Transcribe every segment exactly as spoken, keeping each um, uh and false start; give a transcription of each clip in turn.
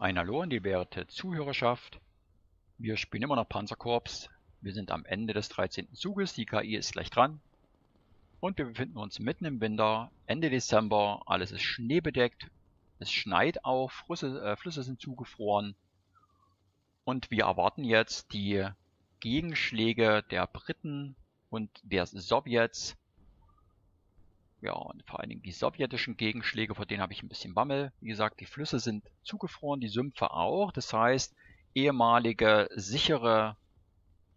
Ein Hallo an die werte Zuhörerschaft. Wir spielen immer noch Panzerkorps. Wir sind am Ende des dreizehnten Zuges, die K I ist gleich dran. Und wir befinden uns mitten im Winter, Ende Dezember, alles ist schneebedeckt. Es schneit auch, Flüsse, äh, Flüsse sind zugefroren. Und wir erwarten jetzt die Gegenschläge der Briten und der Sowjets. Ja, und vor allen Dingen die sowjetischen Gegenschläge, vor denen habe ich ein bisschen Bammel. Wie gesagt, die Flüsse sind zugefroren, die Sümpfe auch. Das heißt, ehemalige sichere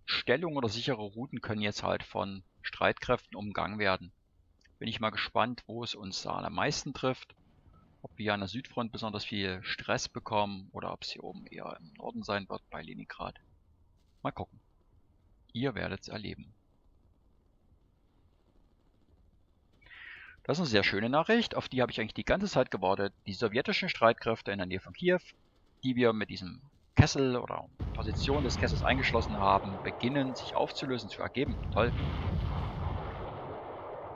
Stellungen oder sichere Routen können jetzt halt von Streitkräften umgangen werden. Bin ich mal gespannt, wo es uns da am meisten trifft. Ob wir an der Südfront besonders viel Stress bekommen oder ob es hier oben eher im Norden sein wird bei Leningrad. Mal gucken. Ihr werdet es erleben. Das ist eine sehr schöne Nachricht, auf die habe ich eigentlich die ganze Zeit gewartet. Die sowjetischen Streitkräfte in der Nähe von Kiew, die wir mit diesem Kessel oder Position des Kessels eingeschlossen haben, beginnen sich aufzulösen, zu ergeben. Toll.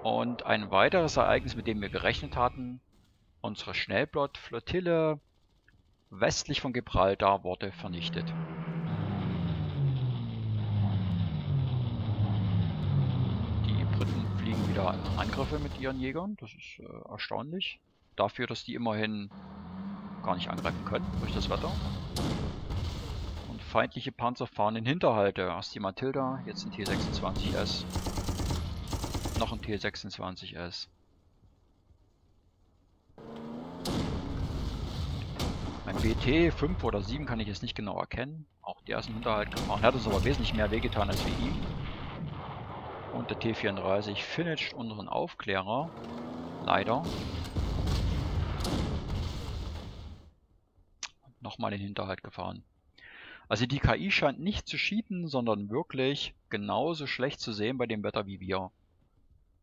Und ein weiteres Ereignis, mit dem wir gerechnet hatten, unsere Schnellbootflottille westlich von Gibraltar wurde vernichtet. Die Briten fliegen wieder in Angriffe mit ihren Jägern, das ist äh, erstaunlich. Dafür, dass die immerhin gar nicht angreifen können durch das Wetter. Und feindliche Panzer fahren in Hinterhalte. Erst die Matilda, jetzt ein T sechsundzwanzig S. Noch ein T sechsundzwanzig S. Ein B T fünf oder sieben kann ich jetzt nicht genau erkennen. Auch der ist im Hinterhalt gefahren. Hat uns aber wesentlich mehr wehgetan als wir ihm. Und der T vierunddreißig finisht unseren Aufklärer. Leider. Und nochmal in den Hinterhalt gefahren. Also die K I scheint nicht zu cheaten, sondern wirklich genauso schlecht zu sehen bei dem Wetter wie wir.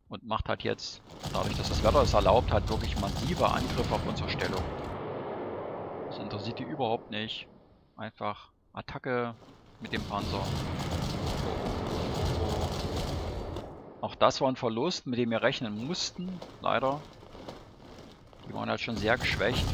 Und macht halt jetzt, dadurch dass das Wetter es erlaubt hat, wirklich massive Angriffe auf unsere Stellung. Das interessiert die überhaupt nicht. Einfach Attacke mit dem Panzer. Auch das war ein Verlust, mit dem wir rechnen mussten, leider. Die waren halt schon sehr geschwächt.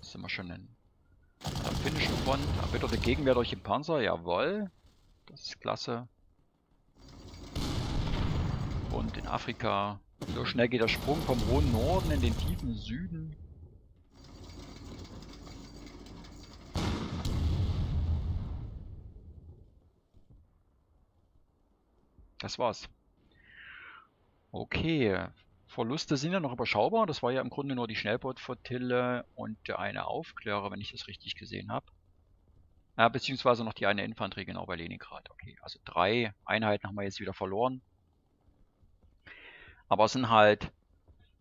Das sind wir schon in der finnischen Front. Erbitterte Gegenwehr durch den Panzer, jawohl. Das ist klasse. Und in Afrika. So schnell geht der Sprung vom hohen Norden in den tiefen Süden. Das war's. Okay. Verluste sind ja noch überschaubar. Das war ja im Grunde nur die Schnellbootflottille und der eine Aufklärer, wenn ich das richtig gesehen habe. Ja, beziehungsweise noch die eine Infanterie, genau, bei Leningrad. Okay, also drei Einheiten haben wir jetzt wieder verloren. Aber es sind halt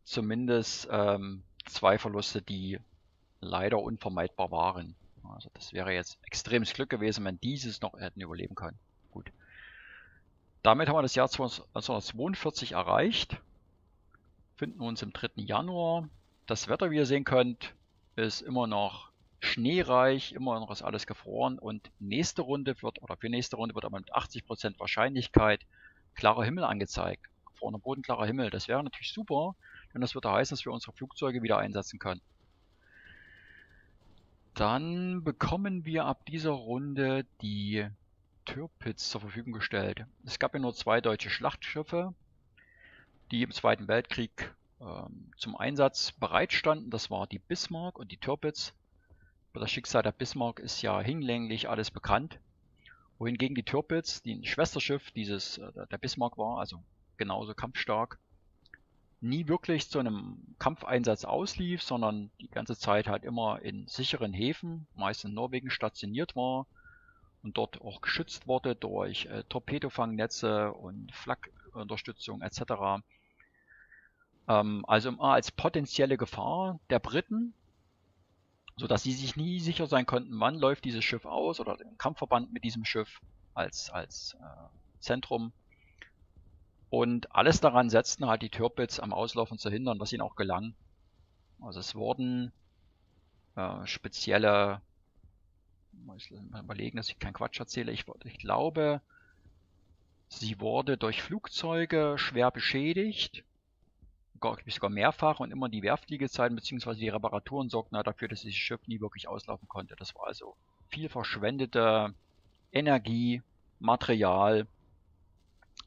zumindest ähm, zwei Verluste, die leider unvermeidbar waren. Also das wäre jetzt extremes Glück gewesen, wenn dieses noch hätten überleben können. Gut. Damit haben wir das Jahr neunzehnhundertzweiundvierzig erreicht. Finden uns im dritten Januar. Das Wetter, wie ihr sehen könnt, ist immer noch schneereich, immer noch ist alles gefroren und nächste Runde wird, oder für nächste Runde wird aber mit achtzig Prozent Wahrscheinlichkeit klarer Himmel angezeigt. Gefrorener Boden, klarer Himmel. Das wäre natürlich super, denn das würde heißen, dass wir unsere Flugzeuge wieder einsetzen können. Dann bekommen wir ab dieser Runde die Tirpitz zur Verfügung gestellt. Es gab ja nur zwei deutsche Schlachtschiffe, die im Zweiten Weltkrieg ähm, zum Einsatz bereitstanden. Das war die Bismarck und die Tirpitz. Aber das Schicksal der Bismarck ist ja hinlänglich alles bekannt. Wohingegen die Tirpitz, die ein Schwesterschiff dieses äh, der Bismarck war, also genauso kampfstark, nie wirklich zu einem Kampfeinsatz auslief, sondern die ganze Zeit halt immer in sicheren Häfen, meist in Norwegen, stationiert war und dort auch geschützt wurde durch äh, Torpedofangnetze und Flakunterstützung et cetera. Also immer als potenzielle Gefahr der Briten, sodass sie sich nie sicher sein konnten, wann läuft dieses Schiff aus oder im Kampfverband mit diesem Schiff als, als äh, Zentrum. Und alles daran setzten halt die Tirpitz am Auslaufen zu hindern, was ihnen auch gelang. Also es wurden äh, spezielle muss mal überlegen, dass ich keinen Quatsch erzähle. Ich, ich glaube, sie wurde durch Flugzeuge schwer beschädigt, sogar mehrfach, und immer die Wehrfliegezeiten bzw. die Reparaturen sorgten halt dafür, dass dieses Schiff nie wirklich auslaufen konnte. Das war also viel verschwendete Energie, Material,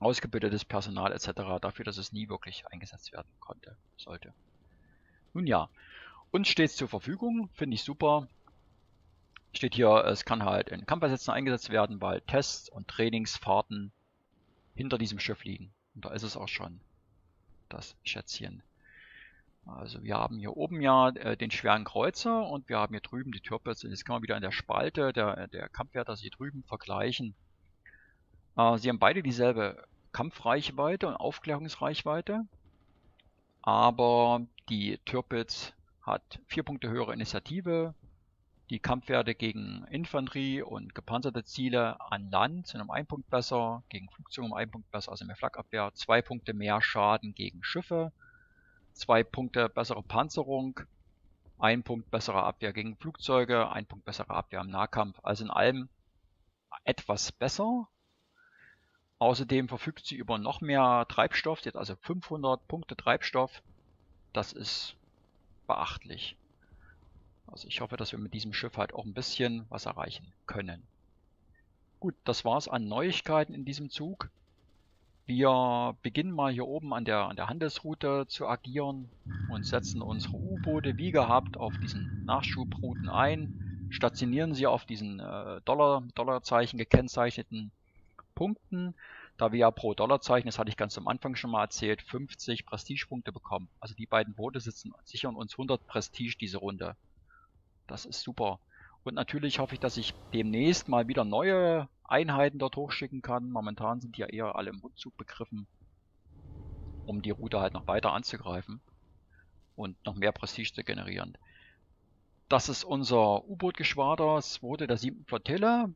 ausgebildetes Personal et cetera dafür, dass es nie wirklich eingesetzt werden konnte, sollte. Nun ja, uns steht es zur Verfügung, finde ich super. Steht hier, es kann halt in Kampfeinsätzen eingesetzt werden, weil Tests und Trainingsfahrten hinter diesem Schiff liegen. Und da ist es auch schon, das Schätzchen. Also wir haben hier oben ja äh, den schweren Kreuzer und wir haben hier drüben die Tirpitz. Jetzt kann man wieder in der Spalte der, der Kampfwerte, also hier drüben, vergleichen. Äh, sie haben beide dieselbe Kampfreichweite und Aufklärungsreichweite, aber die Tirpitz hat vier Punkte höhere Initiative. Die Kampfwerte gegen Infanterie und gepanzerte Ziele an Land sind um einen Punkt besser, gegen Flugzeuge um einen Punkt besser, also mehr Flakabwehr, zwei Punkte mehr Schaden gegen Schiffe, zwei Punkte bessere Panzerung, ein Punkt bessere Abwehr gegen Flugzeuge, ein Punkt bessere Abwehr im Nahkampf, also in allem etwas besser. Außerdem verfügt sie über noch mehr Treibstoff, sie hat also fünfhundert Punkte Treibstoff, das ist beachtlich. Also ich hoffe, dass wir mit diesem Schiff halt auch ein bisschen was erreichen können. Gut, das war's an Neuigkeiten in diesem Zug. Wir beginnen mal hier oben an der, an der Handelsroute zu agieren und setzen unsere U-Boote wie gehabt auf diesen Nachschubrouten ein, stationieren sie auf diesen äh, Dollar, Dollarzeichen gekennzeichneten Punkten, da wir ja pro Dollarzeichen, das hatte ich ganz am Anfang schon mal erzählt, fünfzig Prestigepunkte bekommen. Also die beiden Boote sitzen, sichern uns hundert Prestige diese Runde. Das ist super. Und natürlich hoffe ich, dass ich demnächst mal wieder neue Einheiten dort hochschicken kann. Momentan sind die ja eher alle im Rückzug begriffen, um die Route halt noch weiter anzugreifen und noch mehr Prestige zu generieren. Das ist unser U-Boot-Geschwader, das wurde der siebten Flottille,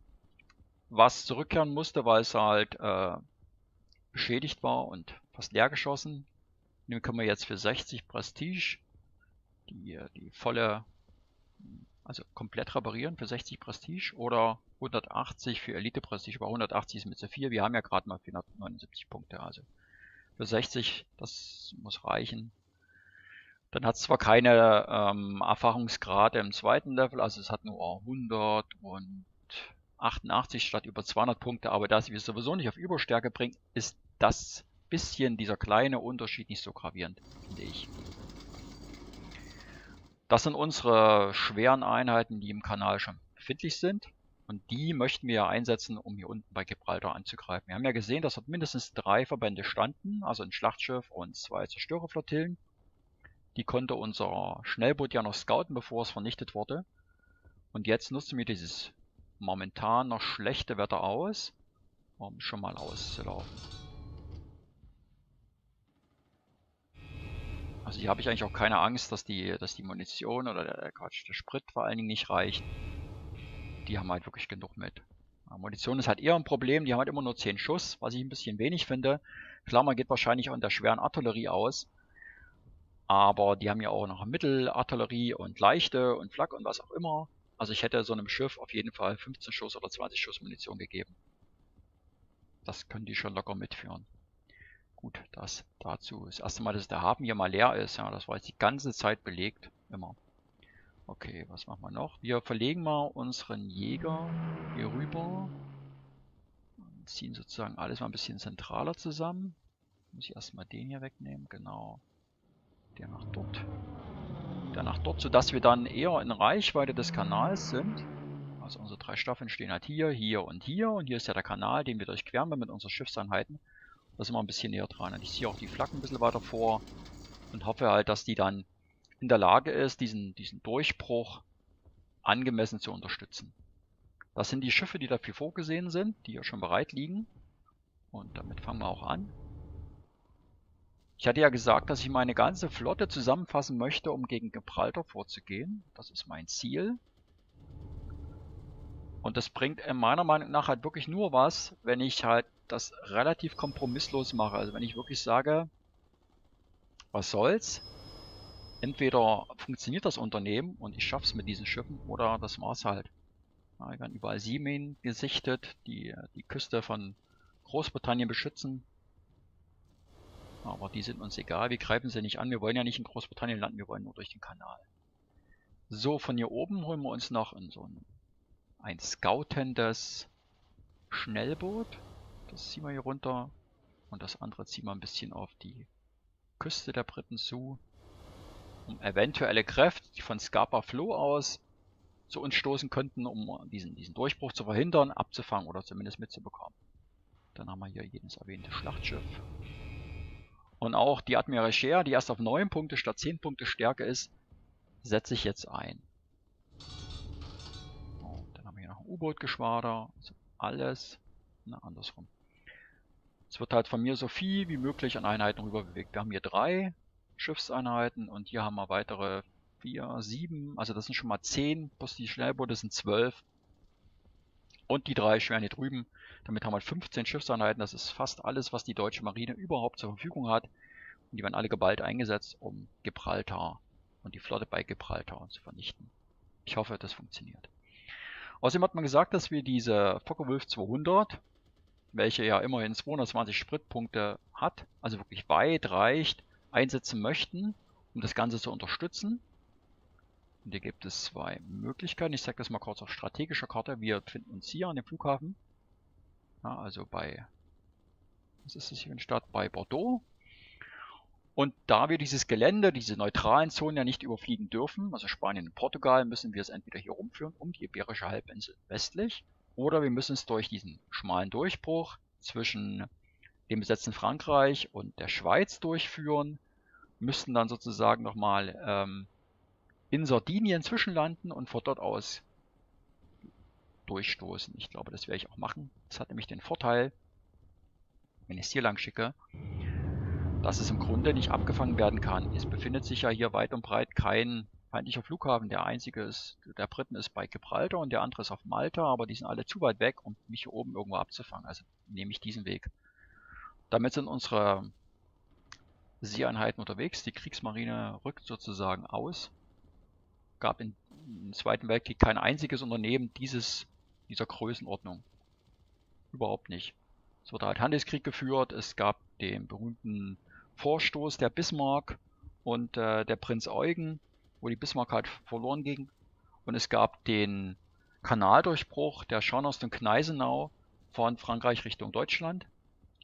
was zurückkehren musste, weil es halt äh, beschädigt war und fast leer geschossen. Nun können wir jetzt für sechzig Prestige die, die volle... Also komplett reparieren für sechzig Prestige oder hundertachtzig für Elite Prestige, aber hundertachtzig ist mit zu viel, wir haben ja gerade mal vierhundertneunundsiebzig Punkte, also für sechzig, das muss reichen. Dann hat es zwar keine ähm, Erfahrungsgrade im zweiten Level, also es hat nur hundertachtundachtzig statt über zweihundert Punkte, aber da sie es sowieso nicht auf Überstärke bringen, ist das bisschen, dieser kleine Unterschied nicht so gravierend, finde ich. Das sind unsere schweren Einheiten, die im Kanal schon befindlich sind. Und die möchten wir ja einsetzen, um hier unten bei Gibraltar anzugreifen. Wir haben ja gesehen, dass dort mindestens drei Verbände standen, also ein Schlachtschiff und zwei Zerstörerflottillen. Die konnte unser Schnellboot ja noch scouten, bevor es vernichtet wurde. Und jetzt nutzen wir dieses momentan noch schlechte Wetter aus, um schon mal auszulaufen. Also hier habe ich eigentlich auch keine Angst, dass die, dass die Munition oder der, der Quatsch, der Sprit vor allen Dingen nicht reicht. Die haben halt wirklich genug mit. Ja, Munition ist halt eher ein Problem, die haben halt immer nur zehn Schuss, was ich ein bisschen wenig finde. Klar, man geht wahrscheinlich auch in der schweren Artillerie aus. Aber die haben ja auch noch Mittelartillerie und leichte und Flak und was auch immer. Also ich hätte so einem Schiff auf jeden Fall fünfzehn Schuss oder zwanzig Schuss Munition gegeben. Das können die schon locker mitführen. Gut, das dazu. Das erste Mal, dass der Hafen hier mal leer ist. Ja, das war jetzt die ganze Zeit belegt. Immer. Okay, was machen wir noch? Wir verlegen mal unseren Jäger hier rüber. Und ziehen sozusagen alles mal ein bisschen zentraler zusammen. Muss ich erstmal den hier wegnehmen. Genau. Der nach dort. Der nach dort, sodass wir dann eher in Reichweite des Kanals sind. Also unsere drei Staffeln stehen halt hier, hier und hier. Und hier ist ja der Kanal, den wir durchqueren mit unseren Schiffseinheiten. Da sind wir ein bisschen näher dran. Und ich ziehe auch die Flaggen ein bisschen weiter vor und hoffe halt, dass die dann in der Lage ist, diesen, diesen Durchbruch angemessen zu unterstützen. Das sind die Schiffe, die dafür vorgesehen sind, die ja schon bereit liegen. Und damit fangen wir auch an. Ich hatte ja gesagt, dass ich meine ganze Flotte zusammenfassen möchte, um gegen Gibraltar vorzugehen. Das ist mein Ziel. Und das bringt meiner Meinung nach halt wirklich nur was, wenn ich halt das relativ kompromisslos mache. Also wenn ich wirklich sage, was soll's? Entweder funktioniert das Unternehmen und ich schaff's mit diesen Schiffen oder das war's halt. Da werden überall Seeminen gesichtet, die die Küste von Großbritannien beschützen. Aber die sind uns egal, wir greifen sie nicht an. Wir wollen ja nicht in Großbritannien landen, wir wollen nur durch den Kanal. So, von hier oben holen wir uns noch in so ein, ein scoutendes Schnellboot. Das ziehen wir hier runter. Und das andere ziehen wir ein bisschen auf die Küste der Briten zu, um eventuelle Kräfte, die von Scapa Flow aus zu uns stoßen könnten, um diesen, diesen Durchbruch zu verhindern, abzufangen oder zumindest mitzubekommen. Dann haben wir hier jedes erwähnte Schlachtschiff. Und auch die Admiral Scheer, die erst auf neun Punkte statt zehn Punkte Stärke ist, setze ich jetzt ein. Und dann haben wir hier noch ein U-Boot-Geschwader, also alles, na andersrum. Es wird halt von mir so viel wie möglich an Einheiten rüber bewegt. Wir haben hier drei Schiffseinheiten und hier haben wir weitere vier, sieben, also das sind schon mal zehn, plus die Schnellboote sind zwölf. Und die drei schweren hier drüben. Damit haben wir fünfzehn Schiffseinheiten. Das ist fast alles, was die deutsche Marine überhaupt zur Verfügung hat. Und die werden alle geballt eingesetzt, um Gibraltar und die Flotte bei Gibraltar zu vernichten. Ich hoffe, das funktioniert. Außerdem hat man gesagt, dass wir diese Focke-Wulf zweihundert, welche ja immerhin zweihundertzwanzig Spritpunkte hat, also wirklich weit reicht, einsetzen möchten, um das Ganze zu unterstützen. Und hier gibt es zwei Möglichkeiten. Ich zeige das mal kurz auf strategischer Karte. Wir befinden uns hier an dem Flughafen. Ja, also bei, was ist das hier in der Stadt? Bei Bordeaux. Und da wir dieses Gelände, diese neutralen Zonen ja nicht überfliegen dürfen, also Spanien und Portugal, müssen wir es entweder hier rumführen, um die Iberische Halbinsel westlich, oder wir müssen es durch diesen schmalen Durchbruch zwischen dem besetzten Frankreich und der Schweiz durchführen, müssten dann sozusagen nochmal ähm, in Sardinien zwischenlanden und von dort aus durchstoßen. Ich glaube, das werde ich auch machen. Das hat nämlich den Vorteil, wenn ich es hier lang schicke, dass es im Grunde nicht abgefangen werden kann. Es befindet sich ja hier weit und breit kein feindlicher Flughafen. Der einzige ist, der Briten ist bei Gibraltar und der andere ist auf Malta, aber die sind alle zu weit weg, um mich hier oben irgendwo abzufangen. Also nehme ich diesen Weg. Damit sind unsere Seeeinheiten unterwegs. Die Kriegsmarine rückt sozusagen aus. Gab in, im Zweiten Weltkrieg kein einziges Unternehmen dieses, dieser Größenordnung. Überhaupt nicht. Es wurde halt Handelskrieg geführt. Es gab den berühmten Vorstoß der Bismarck und äh, der Prinz Eugen, wo die Bismarck halt verloren ging. Und es gab den Kanaldurchbruch der Scharnhorst und Kneisenau von Frankreich Richtung Deutschland.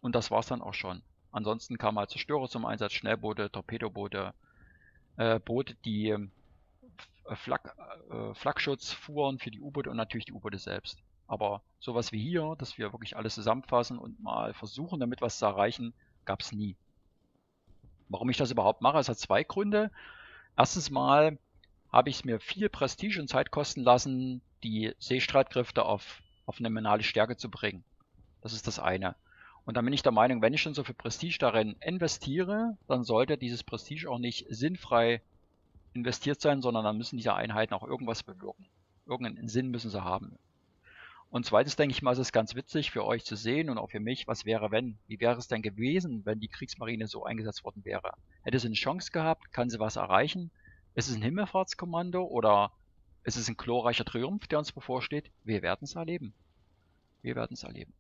Und das war's dann auch schon. Ansonsten kamen halt Zerstörer zum Einsatz, Schnellboote, Torpedoboote, äh, Boote, die äh, Flak, äh, Flakschutz fuhren für die U-Boote und natürlich die U-Boote selbst. Aber sowas wie hier, dass wir wirklich alles zusammenfassen und mal versuchen, damit was zu erreichen, gab es nie. Warum ich das überhaupt mache, es hat zwei Gründe. Erstens mal habe ich es mir viel Prestige und Zeit kosten lassen, die Seestreitkräfte auf, auf eine nominale Stärke zu bringen. Das ist das eine. Und dann bin ich der Meinung, wenn ich schon so viel Prestige darin investiere, dann sollte dieses Prestige auch nicht sinnfrei investiert sein, sondern dann müssen diese Einheiten auch irgendwas bewirken. Irgendeinen Sinn müssen sie haben. Und zweitens denke ich mal, es ist ganz witzig für euch zu sehen und auch für mich, was wäre wenn? Wie wäre es denn gewesen, wenn die Kriegsmarine so eingesetzt worden wäre? Hätte sie eine Chance gehabt? Kann sie was erreichen? Ist es ein Himmelfahrtskommando oder ist es ein glorreicher Triumph, der uns bevorsteht? Wir werden es erleben. Wir werden es erleben.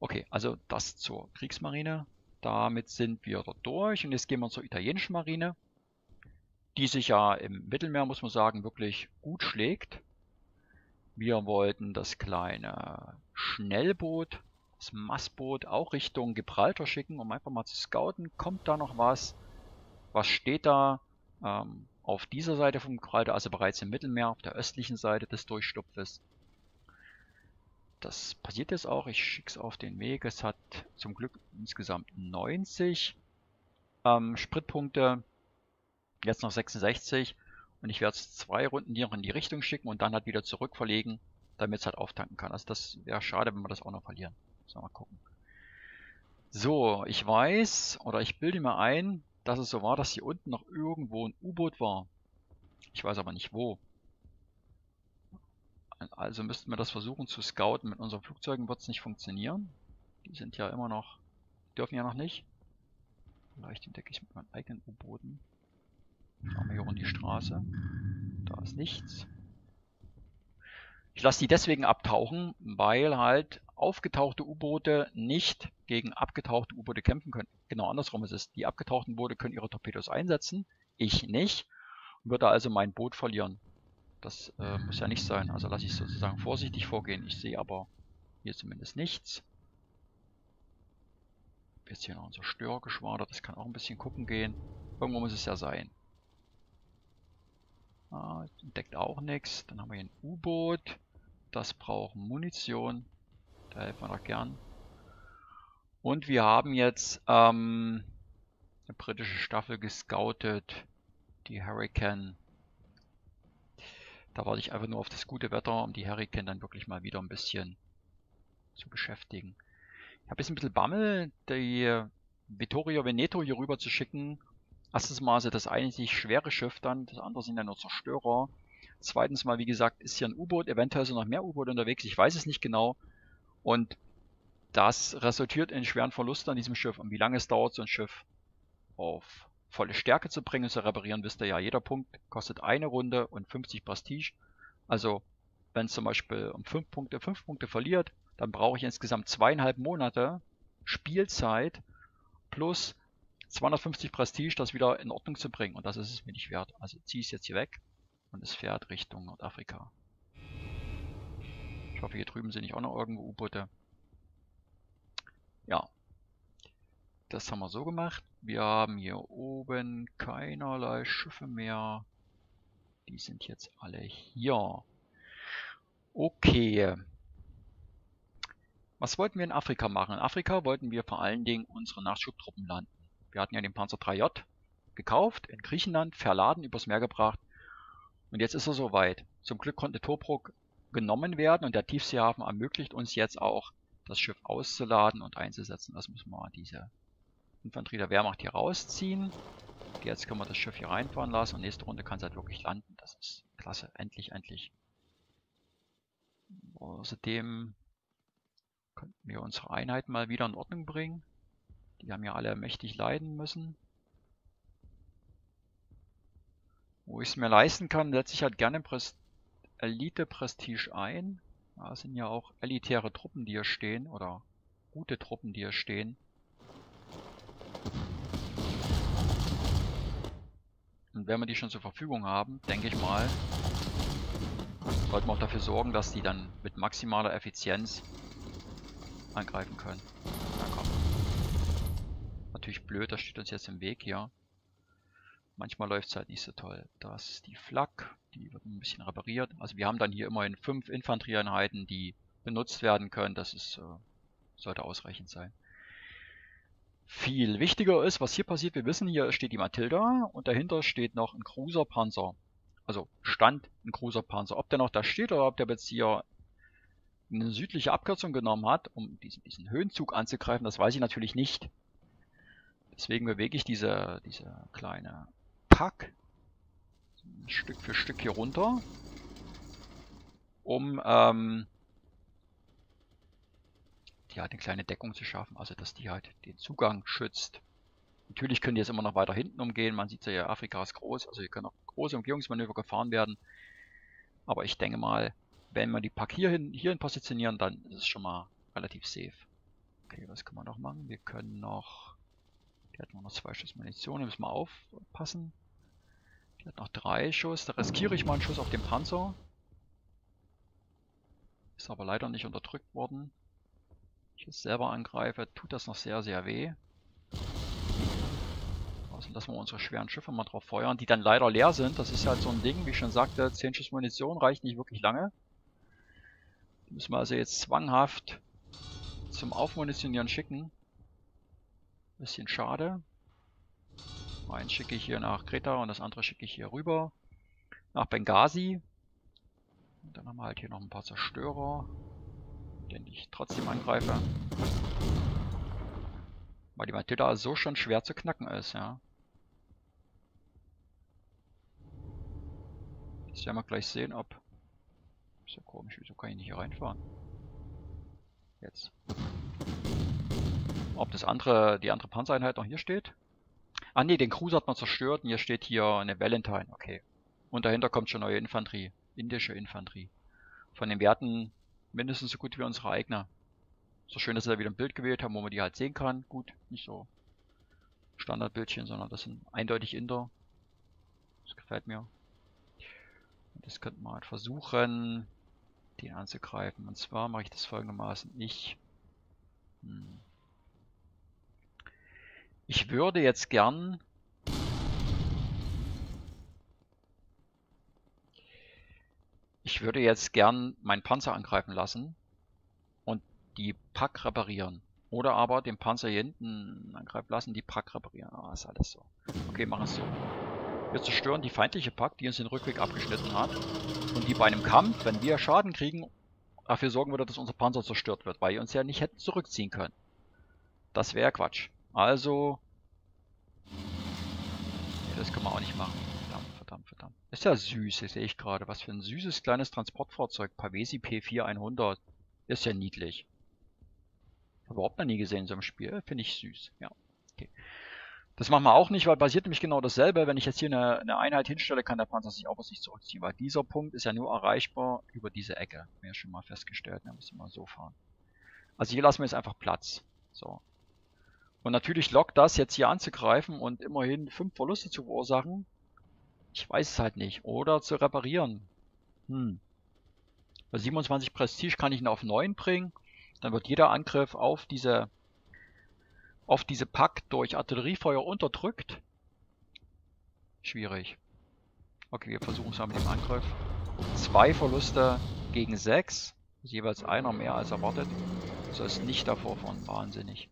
Okay, also das zur Kriegsmarine. Damit sind wir dort durch. Und jetzt gehen wir zur italienischen Marine, die sich ja im Mittelmeer, muss man sagen, wirklich gut schlägt. Wir wollten das kleine Schnellboot, das Mastboot, auch Richtung Gibraltar schicken, um einfach mal zu scouten. Kommt da noch was? Was steht da ähm, auf dieser Seite vom Gibraltar, also bereits im Mittelmeer, auf der östlichen Seite des Durchstupfes? Das passiert jetzt auch, ich schicke es auf den Weg. Es hat zum Glück insgesamt neunzig ähm, Spritpunkte, jetzt noch sechsundsechzig. Und ich werde es zwei Runden hier noch in die Richtung schicken und dann halt wieder zurück verlegen, damit es halt auftanken kann. Also das wäre schade, wenn wir das auch noch verlieren. So, mal gucken. So, ich weiß, oder ich bilde mir ein, dass es so war, dass hier unten noch irgendwo ein U-Boot war. Ich weiß aber nicht wo. Also müssten wir das versuchen zu scouten. Mit unseren Flugzeugen wird es nicht funktionieren. Die sind ja immer noch, dürfen ja noch nicht. Vielleicht entdecke ich mit meinen eigenen U-Booten. Schauen wir hier um die Straße. Da ist nichts. Ich lasse die deswegen abtauchen, weil halt aufgetauchte U-Boote nicht gegen abgetauchte U-Boote kämpfen können. Genau andersrum ist es. Die abgetauchten U-Boote können ihre Torpedos einsetzen, ich nicht. Würde also mein Boot verlieren. Das äh, muss ja nicht sein. Also lasse ich sozusagen vorsichtig vorgehen. Ich sehe aber hier zumindest nichts. Jetzt hier noch unser Störgeschwader. Das kann auch ein bisschen gucken gehen. Irgendwo muss es ja sein. Ah, entdeckt auch nichts. Dann haben wir hier ein U-Boot. Das braucht Munition. Da helfen wir doch gern. Und wir haben jetzt ähm, eine britische Staffel gescoutet. Die Hurricane. Da warte ich einfach nur auf das gute Wetter, um die Hurricane dann wirklich mal wieder ein bisschen zu beschäftigen. Ich habe jetzt ein bisschen Bammel, die Vittorio Veneto hier rüber zu schicken. Erstens mal sind das eigentlich schwere Schiffe dann, das andere sind ja nur Zerstörer. Zweitens mal, wie gesagt, ist hier ein U-Boot, eventuell sind noch mehr U-Boote unterwegs, ich weiß es nicht genau. Und das resultiert in schweren Verlusten an diesem Schiff. Und wie lange es dauert, so ein Schiff auf volle Stärke zu bringen und zu reparieren, wisst ihr ja, jeder Punkt kostet eine Runde und fünfzig Prestige. Also, wenn es zum Beispiel um fünf Punkte, fünf Punkte verliert, dann brauche ich insgesamt zweieinhalb Monate Spielzeit plus zweihundertfünfzig Prestige, das wieder in Ordnung zu bringen. Und das ist es mir nicht wert. Also ziehe ich es jetzt hier weg und es fährt Richtung Nordafrika. Ich hoffe, hier drüben sind nicht auch noch irgendwo U-Boote. Ja. Das haben wir so gemacht. Wir haben hier oben keinerlei Schiffe mehr. Die sind jetzt alle hier. Okay. Was wollten wir in Afrika machen? In Afrika wollten wir vor allen Dingen unsere Nachschubtruppen landen. Wir hatten ja den Panzer drei J gekauft, in Griechenland, verladen, übers Meer gebracht. Und jetzt ist er soweit. Zum Glück konnte Tobruk genommen werden und der Tiefseehafen ermöglicht uns jetzt auch, das Schiff auszuladen und einzusetzen. Das müssen wir diese Infanterie der Wehrmacht hier rausziehen. Okay, jetzt können wir das Schiff hier reinfahren lassen und nächste Runde kann es halt wirklich landen. Das ist klasse. Endlich, endlich. Außerdem könnten wir unsere Einheiten mal wieder in Ordnung bringen. Die haben ja alle mächtig leiden müssen. Wo ich es mir leisten kann, setze ich halt gerne Pres- Elite-Prestige ein. Da sind ja auch elitäre Truppen, die hier stehen. Oder gute Truppen, die hier stehen. Und wenn wir die schon zur Verfügung haben, denke ich mal, sollten wir auch dafür sorgen, dass die dann mit maximaler Effizienz angreifen können. Na komm. Natürlich blöd, das steht uns jetzt im Weg hier. Manchmal läuft es halt nicht so toll. Das ist die Flak, die wird ein bisschen repariert. Also wir haben dann hier immerhin fünf Infanterieeinheiten, die benutzt werden können. Das ist, äh, sollte ausreichend sein. Viel wichtiger ist, was hier passiert. Wir wissen, hier steht die Matilda und dahinter steht noch ein Cruiser-Panzer. Also stand ein Cruiser-Panzer. Ob der noch da steht oder ob der jetzt hier eine südliche Abkürzung genommen hat, um diesen, diesen Höhenzug anzugreifen, das weiß ich natürlich nicht. Deswegen bewege ich diese, diese kleine Pack Stück für Stück hier runter, um ähm, die halt eine kleine Deckung zu schaffen, also dass die halt den Zugang schützt. Natürlich können die jetzt immer noch weiter hinten umgehen, man sieht ja, Afrika ist groß, also hier können auch große Umgehungsmanöver gefahren werden. Aber ich denke mal, wenn wir die Pack hierhin, hierhin positionieren, dann ist es schon mal relativ safe. Okay, was können wir noch machen? Wir können noch... Die hat nur noch zwei Schuss Munition, da müssen wir aufpassen. Die hat noch drei Schuss, da riskiere ich mal einen Schuss auf den Panzer. Ist aber leider nicht unterdrückt worden. Wenn ich jetzt selber angreife, tut das noch sehr, sehr weh. Also lassen wir unsere schweren Schiffe mal drauf feuern, die dann leider leer sind. Das ist halt so ein Ding, wie ich schon sagte, zehn Schuss Munition reicht nicht wirklich lange. Die müssen wir also jetzt zwanghaft zum Aufmunitionieren schicken. Bisschen schade. Eins schicke ich hier nach Kreta und das andere schicke ich hier rüber nach Benghazi. Und dann haben wir halt hier noch ein paar Zerstörer, den ich trotzdem angreife. Weil die Matilda so schon schwer zu knacken ist, ja. Jetzt werden wir gleich sehen, ob... Ist ja komisch, wieso kann ich nicht hier reinfahren? Jetzt. Ob das andere, die andere Panzereinheit noch hier steht? Ah ne, den Cruiser hat man zerstört und hier steht hier eine Valentine, okay. Und dahinter kommt schon neue Infanterie, indische Infanterie. von den Werten mindestens so gut wie unsere Eigner. So schön, dass sie da wieder ein Bild gewählt haben, wo man die halt sehen kann. Gut, nicht so Standardbildchen, sondern das sind eindeutig Inder. Das gefällt mir. Und das könnte man halt versuchen, den anzugreifen. Und zwar mache ich das folgendermaßen. Ich, hm. ich würde jetzt gern Ich würde jetzt gern meinen Panzer angreifen lassen und die Pack reparieren. Oder aber den Panzer hier hinten angreifen lassen, die Pack reparieren. Ah, ist alles so. Okay, machen es so. Wir zerstören die feindliche Pack, die uns den Rückweg abgeschnitten hat. Und die bei einem Kampf, wenn wir Schaden kriegen, dafür sorgen würde, dass unser Panzer zerstört wird, weil wir uns ja nicht hätten zurückziehen können. Das wäre Quatsch. Also... Nee, das können wir auch nicht machen. Verdammt, verdammt. Ist ja süß, sehe ich gerade. Was für ein süßes kleines Transportfahrzeug. Pavesi P einundvierzig hundert. Ist ja niedlich. Hab überhaupt noch nie gesehen in so einem Spiel. Finde ich süß. Ja. Okay. Das machen wir auch nicht, weil passiert nämlich genau dasselbe. Wenn ich jetzt hier eine, eine Einheit hinstelle, kann der Panzer sich auch aus sich zurückziehen. Weil dieser Punkt ist ja nur erreichbar über diese Ecke. Haben wir ja schon mal festgestellt. Da müssen wir mal so fahren. Also hier lassen wir jetzt einfach Platz. So. Und natürlich lockt das jetzt hier anzugreifen und immerhin fünf Verluste zu verursachen. Ich weiß es halt nicht. Oder zu reparieren. Hm. Bei siebenundzwanzig Prestige kann ich ihn auf neun bringen. Dann wird jeder Angriff auf diese auf diese Pack durch Artilleriefeuer unterdrückt. Schwierig. Okay, wir versuchen es mal mit dem Angriff. Zwei Verluste gegen sechs. Jeweils einer mehr als erwartet. So ist nicht davor von wahnsinnig.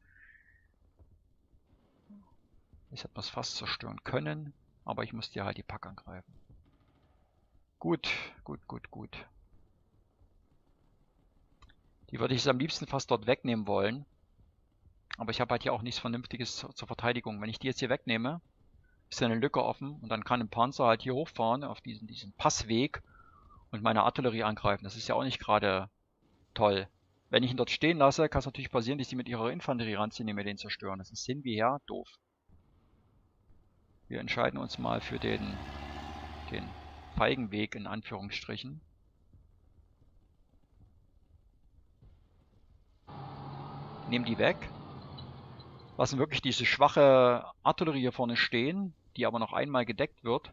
Jetzt hat man es fast zerstören können. Aber ich muss dir halt die Pack angreifen. Gut, gut, gut, gut. Die würde ich jetzt am liebsten fast dort wegnehmen wollen. Aber ich habe halt hier auch nichts Vernünftiges zur Verteidigung. Wenn ich die jetzt hier wegnehme, ist ja eine Lücke offen. Und dann kann ein Panzer halt hier hochfahren, auf diesen, diesen Passweg. Und meine Artillerie angreifen. Das ist ja auch nicht gerade toll. Wenn ich ihn dort stehen lasse, kann es natürlich passieren, dass die mit ihrer Infanterie ranziehen und mir den zerstören. Das ist hin wie her doof. Wir entscheiden uns mal für den, den feigen Weg in Anführungsstrichen. Nehmen die weg. Lassen wirklich diese schwache Artillerie hier vorne stehen, die aber noch einmal gedeckt wird.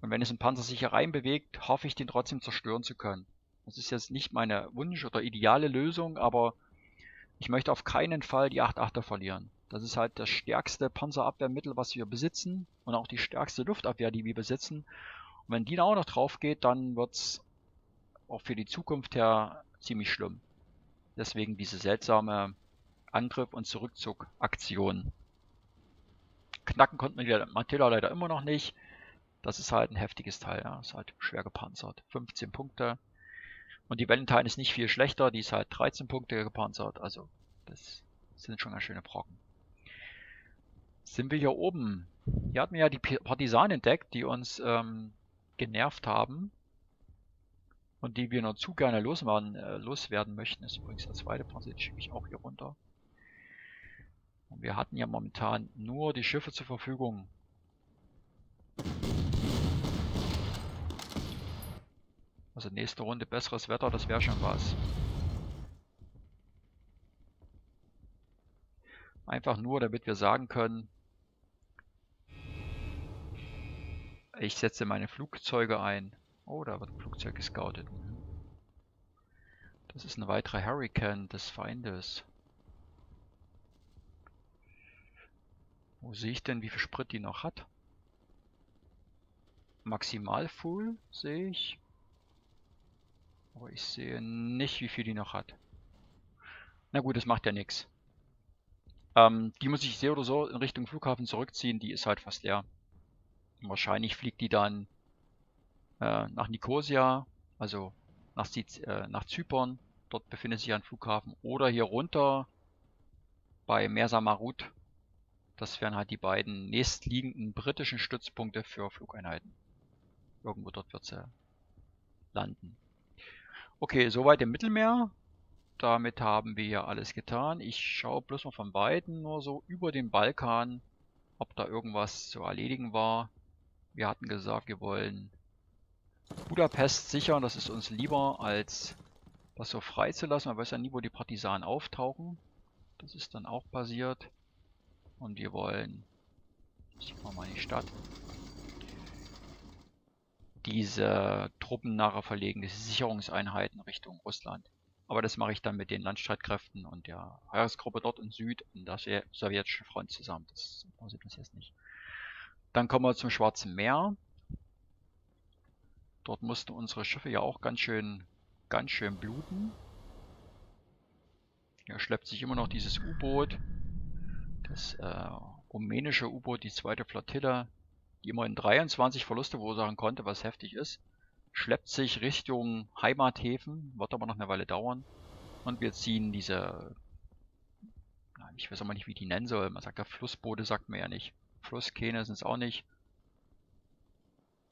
Und wenn es ein Panzer sich hier rein bewegt, hoffe ich, den trotzdem zerstören zu können. Das ist jetzt nicht meine Wunsch- oder ideale Lösung, aber ich möchte auf keinen Fall die acht achter verlieren. Das ist halt das stärkste Panzerabwehrmittel, was wir besitzen. Und auch die stärkste Luftabwehr, die wir besitzen. Und wenn die da auch noch drauf geht, dann wird es auch für die Zukunft her ziemlich schlimm. Deswegen diese seltsame Angriff- und Zurückzug-Aktion. Knacken konnten wir die Matilda leider immer noch nicht. Das ist halt ein heftiges Teil. Ja. Ist halt schwer gepanzert. fünfzehn Punkte. Und die Valentine ist nicht viel schlechter. Die ist halt dreizehn Punkte gepanzert. Also das sind schon ganz schöne Brocken. Sind wir hier oben? Hier hatten wir ja die Partisanen entdeckt, die uns ähm, genervt haben. Und die wir nur zu gerne loswerden, äh, loswerden möchten. Das ist übrigens der zweite Panzer, den schicke ich auch hier runter. Und wir hatten ja momentan nur die Schiffe zur Verfügung. Also nächste Runde besseres Wetter, das wäre schon was. Einfach nur, damit wir sagen können, ich setze meine Flugzeuge ein. Oh, da wird ein Flugzeug gescoutet. Das ist ein weiterer Hurricane des Feindes. Wo sehe ich denn, wie viel Sprit die noch hat? Maximal full sehe ich. Aber ich sehe nicht, wie viel die noch hat. Na gut, das macht ja nichts. Ähm, die muss ich sehr oder so in Richtung Flughafen zurückziehen. Die ist halt fast leer. Wahrscheinlich fliegt die dann äh, nach Nikosia, also nach, Siz äh, nach Zypern. Dort befindet sich ein Flughafen. Oder hier runter bei Mersa Matruh. Das wären halt die beiden nächstliegenden britischen Stützpunkte für Flugeinheiten. Irgendwo dort wird sie landen. Okay, soweit im Mittelmeer. Damit haben wir hier alles getan. Ich schaue bloß mal von Weitem nur so über den Balkan, ob da irgendwas zu erledigen war. Wir hatten gesagt, wir wollen Budapest sichern, das ist uns lieber, als das so freizulassen. Man weiß ja nie, wo die Partisanen auftauchen. Das ist dann auch passiert. Und wir wollen... Ich fahr mal in die Stadt. Diese Truppen nachher verlegen, diese Sicherungseinheiten Richtung Russland. Aber das mache ich dann mit den Landstreitkräften und der Heeresgruppe dort in Süd und der sowjetischen Front zusammen. Das sieht man jetzt nicht. Dann kommen wir zum Schwarzen Meer. Dort mussten unsere Schiffe ja auch ganz schön, ganz schön bluten. Hier schleppt sich immer noch dieses U-Boot, das äh, rumänische U-Boot, die zweite Flottille, die immerhin dreiundzwanzig Verluste verursachen konnte, was heftig ist. Schleppt sich Richtung Heimathäfen, wird aber noch eine Weile dauern. Und wir ziehen diese, ich weiß aber nicht, wie die nennen soll. Man sagt ja Flussboote, sagt man ja nicht. Flusskähne sind es auch nicht.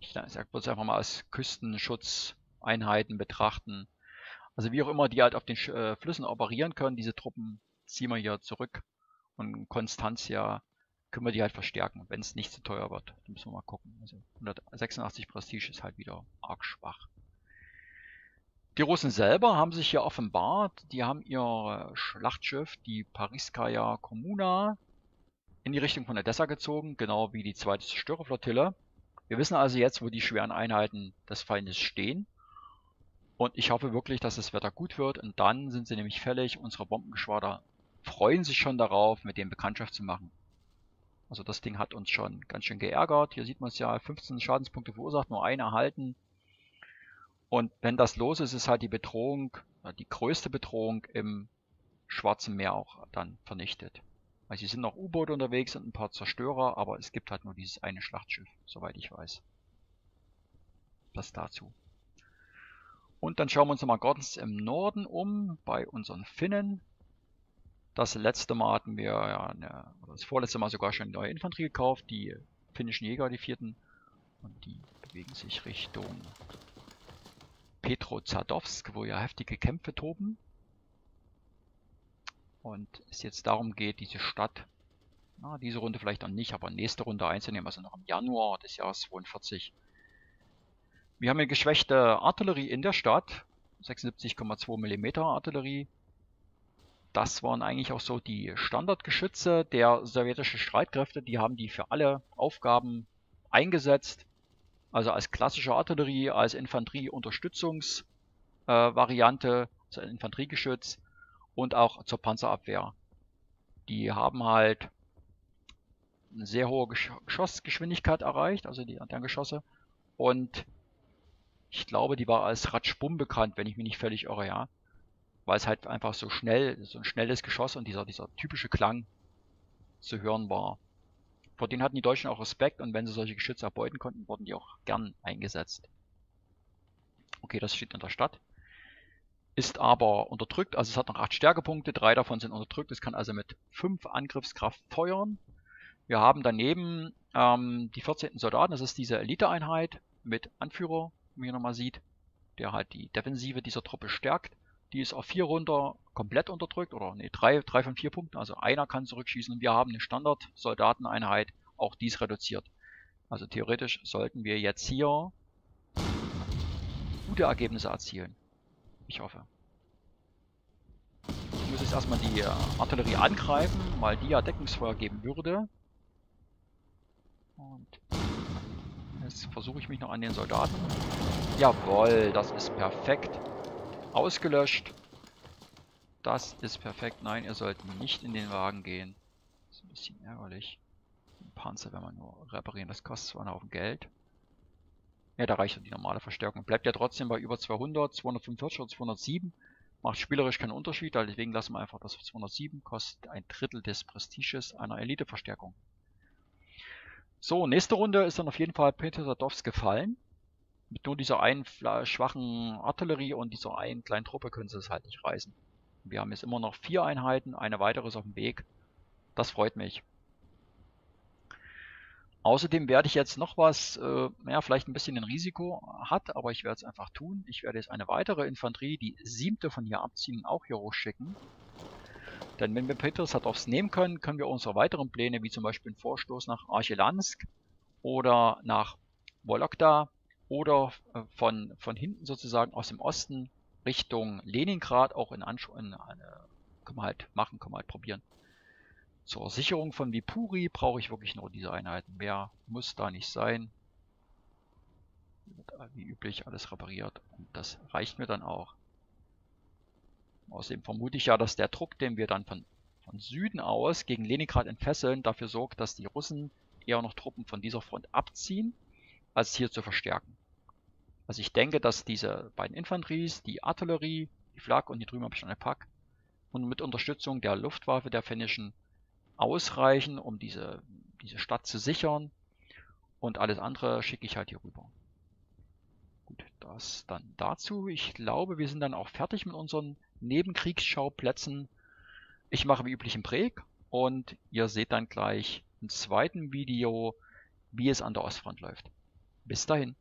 Ich sag bloß einfach mal als Küstenschutzeinheiten betrachten. Also wie auch immer, die halt auf den Sch äh, Flüssen operieren können, diese Truppen ziehen wir hier zurück. Und Konstantia können wir die halt verstärken, wenn es nicht zu teuer wird. Da müssen wir mal gucken. Also hundertsechsundachtzig Prestige ist halt wieder arg schwach. Die Russen selber haben sich hier offenbart. Die haben ihr Schlachtschiff, die Pariskaya Kommuna, in die Richtung von Odessa gezogen, genau wie die zweite Zerstörerflottille. Wir wissen also jetzt, wo die schweren Einheiten des Feindes stehen. Und ich hoffe wirklich, dass das Wetter gut wird. Und dann sind sie nämlich fällig. Unsere Bombengeschwader freuen sich schon darauf, mit denen Bekanntschaft zu machen. Also das Ding hat uns schon ganz schön geärgert. Hier sieht man es ja, fünfzehn Schadenspunkte verursacht, nur einen erhalten. Und wenn das los ist, ist halt die Bedrohung, die größte Bedrohung im Schwarzen Meer auch dann vernichtet. Also hier sind noch U-Boote unterwegs und ein paar Zerstörer, aber es gibt halt nur dieses eine Schlachtschiff, soweit ich weiß. Das dazu. Und dann schauen wir uns nochmal Gordons im Norden um, bei unseren Finnen. Das letzte Mal hatten wir, ja, eine, das vorletzte Mal sogar schon neue Infanterie gekauft, die finnischen Jäger, die vierten. Und die bewegen sich Richtung Petrosawodsk, wo ja heftige Kämpfe toben. Und es jetzt darum geht, diese Stadt, na, diese Runde vielleicht noch nicht, aber nächste Runde einzunehmen, also noch im Januar des Jahres zweiundvierzig. Wir haben eine geschwächte Artillerie in der Stadt, sechsundsiebzig Komma zwei Millimeter Artillerie. Das waren eigentlich auch so die Standardgeschütze der sowjetischen Streitkräfte. Die haben die für alle Aufgaben eingesetzt. Also als klassische Artillerie, als Infanterie-Unterstützungsvariante, äh, also Infanteriegeschütz und auch zur Panzerabwehr. Die haben halt eine sehr hohe Gesch Geschossgeschwindigkeit erreicht, also die Geschosse. Und ich glaube, die war als Ratschbum bekannt, wenn ich mich nicht völlig irre, ja. Weil es halt einfach so schnell, so ein schnelles Geschoss und dieser, dieser typische Klang zu hören war. Vor denen hatten die Deutschen auch Respekt und wenn sie solche Geschütze erbeuten konnten, wurden die auch gern eingesetzt. Okay, das steht in der Stadt. Ist aber unterdrückt, also es hat noch acht Stärkepunkte, drei davon sind unterdrückt. Es kann also mit fünf Angriffskraft feuern. Wir haben daneben ähm, die vierzehnten Soldaten, das ist diese Eliteeinheit mit Anführer, wie man hier nochmal sieht, der halt die Defensive dieser Truppe stärkt. Die ist auf vier runter komplett unterdrückt, oder ne, drei von vier Punkten, also einer kann zurückschießen und wir haben eine Standard-Soldateneinheit, auch dies reduziert. Also theoretisch sollten wir jetzt hier gute Ergebnisse erzielen. Ich hoffe. Ich muss jetzt erstmal die Artillerie angreifen, weil die ja Deckungsfeuer geben würde. Und jetzt versuche ich mich noch an den Soldaten. Jawohl, das ist perfekt. Ausgelöscht. Das ist perfekt. Nein, ihr sollt nicht in den Wagen gehen. Das ist ein bisschen ärgerlich. Den Panzer, wenn man nur reparieren, das kostet zwar einen Haufen Geld. Ja, da reicht ja die normale Verstärkung. Bleibt ja trotzdem bei über zweihundert, zweihundertfünfundvierzig oder zweihundertsieben. Macht spielerisch keinen Unterschied, deswegen lassen wir einfach das zweihundertsieben. Kostet ein Drittel des Prestiges einer Elite-Verstärkung. So, nächste Runde ist dann auf jeden Fall Petrosawodsk gefallen. Mit nur dieser einen schwachen Artillerie und dieser einen kleinen Truppe können sie es halt nicht reißen. Wir haben jetzt immer noch vier Einheiten, eine weitere ist auf dem Weg. Das freut mich. Außerdem werde ich jetzt noch was, äh, naja, vielleicht ein bisschen ein Risiko hat, aber ich werde es einfach tun. Ich werde jetzt eine weitere Infanterie, die siebte von hier abziehen und auch hier hochschicken. Denn wenn wir Petrosawodsk nehmen können, können wir unsere weiteren Pläne, wie zum Beispiel einen Vorstoß nach Archangelsk oder nach Vologda, oder von, von hinten sozusagen aus dem Osten Richtung Leningrad, auch in Anschluss, in, in, können wir halt machen, können wir halt probieren. Zur Sicherung von Vipuri brauche ich wirklich nur diese Einheiten, mehr muss da nicht sein. Wie üblich alles repariert und das reicht mir dann auch. Außerdem vermute ich ja, dass der Druck, den wir dann von, von Süden aus gegen Leningrad entfesseln, dafür sorgt, dass die Russen eher noch Truppen von dieser Front abziehen, als hier zu verstärken. Also ich denke, dass diese beiden Infanteries, die Artillerie, die Flak und hier drüben habe ich schon ein Pack, und mit Unterstützung der Luftwaffe der finnischen ausreichen, um diese, diese Stadt zu sichern, und alles andere schicke ich halt hier rüber. Gut, das dann dazu. Ich glaube, wir sind dann auch fertig mit unseren Nebenkriegsschauplätzen. Ich mache wie üblich einen Break und ihr seht dann gleich im zweiten Video, wie es an der Ostfront läuft. Bis dahin.